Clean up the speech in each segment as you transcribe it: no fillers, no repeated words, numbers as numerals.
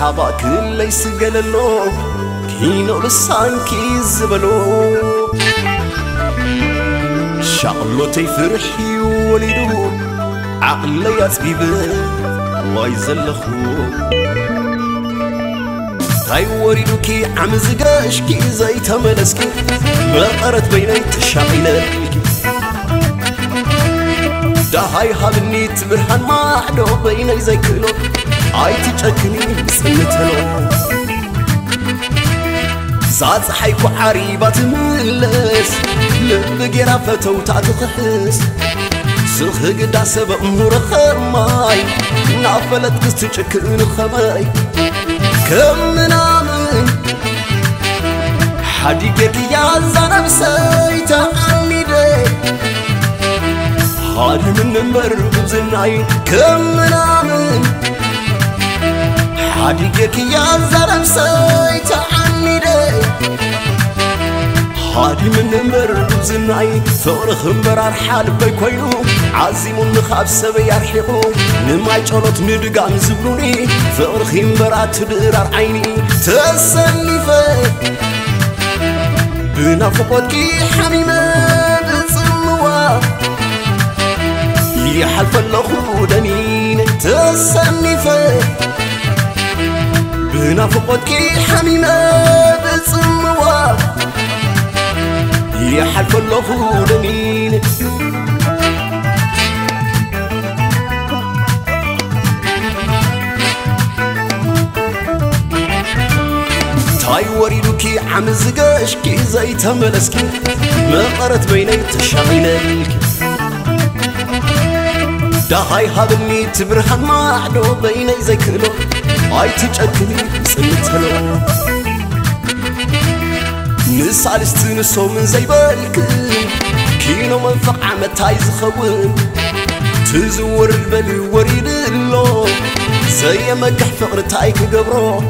حابا كل يسجللو كينو لسان كيزبلو شغلتي فرحي وليدو عقلي يسبيبه ويزلخو هاي وردوكي عم زقاشكي زي تملسكي بقرت بيني تشعينك ده هاي هابني تبرهن معدو بيني زي كلو هاي تشكني بسنتلو زاد صحيكو عريبة تملس لبقي رافته وتعتقحس سلخ قدا سبق مرخر ماي نعفلت قصتي تشكن خباي كم نامن حديقك يا زنب سايتا عميدي حد من مرغب زنعين كم نامن حديقك يا زنب سايتا عميدي حد من مرغب زنعين ثورخ مرار حال بيكوينو عزيمو نخاب سبي أرحيقو نماي جولت ندقام زبلوني فأرخي مرات درار عيني تسلي فيك بنافقتكي حميمة بصموا يحلف اللخو دنين تسلي فيك بنافقتكي حميمة بصموا يحلف اللخو دنين هاي وريدوكي عم زقاشكي زي تملسكي ما قرت بيني تشعينك ده هاي هابني تبرهن معدو بيني زي كلو هاي تشكني بسنتلو نسعى لستنسو من زي بالك كينو منفق عمتاي زخون تزور البلي وريد اللو زي ما قح فقرتايك قبرو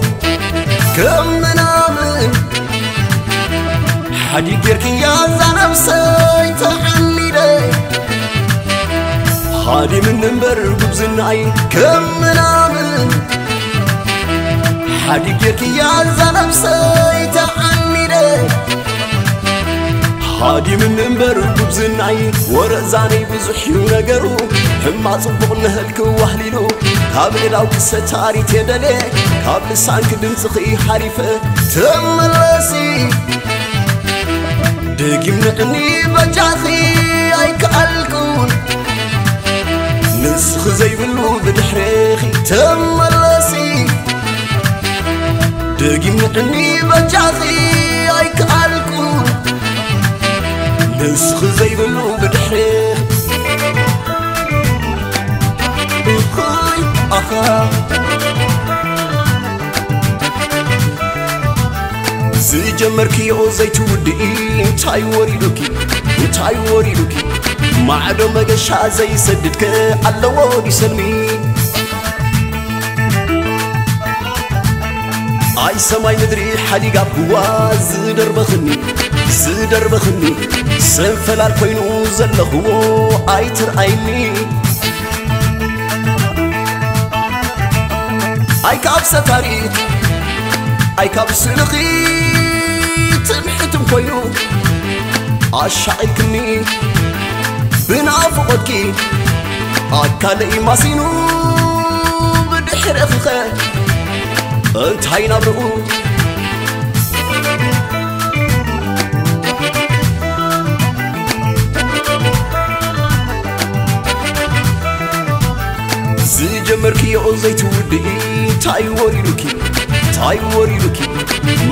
كم نامن حد يقرك يا زنب سايت عميدي حد من نمبر بزنعي كم نامن حد يقرك يا زنب سايت عميدي حد من نمبر بزنعي ورزاني بزحي ونقرو هما صبغنا هلك وحليلو قبل لو كستاري تدلك قبل سانك دمسخي حريفة تملسي دقي منعني بجاثي ايك الكون نسخ زي بلوب دحريخي تملسي دقي منعني بجاثي ايك الكون نسخ زي بلوب دحريخي بكوي اخا زجمركي عزيت ودي انتاي وريدوكي ما عدو مقشا زي سددك على ودي سلمي اي سماي مدري حالي قابوا زدر بخني سنفلال كوينو زلخو اي ترعيني اي كاب ستاريت اي كاب سلغي تمحتم كوينو عشايكني بنافقتكي اكالي ماسينو بدحر اخخه انت هاينا برؤو زجمركي عزيت ودي تاي وريلوكي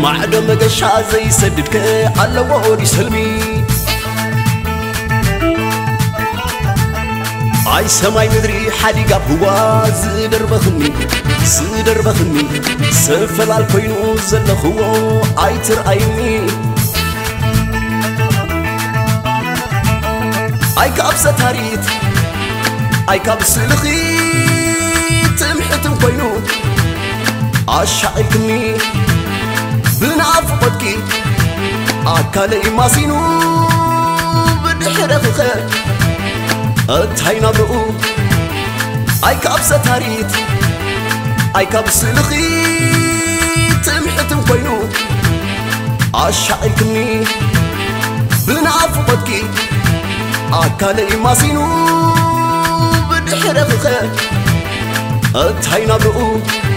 ما عدم قشا زي سددك على وري سلمي اي سماي مدري حالي قابوا زدر بخمي سفلال كوينو زلخو اي ترعيني اي كاب ستاريت اي كاب سلخي تمحتم كوينو عشايكني بنافقتكي اكالي ماسينو بدحر اخخه انت هاينا برؤو اي كاب ستاريت اي كاب سلخي عشقتني بنعفوتك عكالي ما سينو بدحرفك أتحينا بقو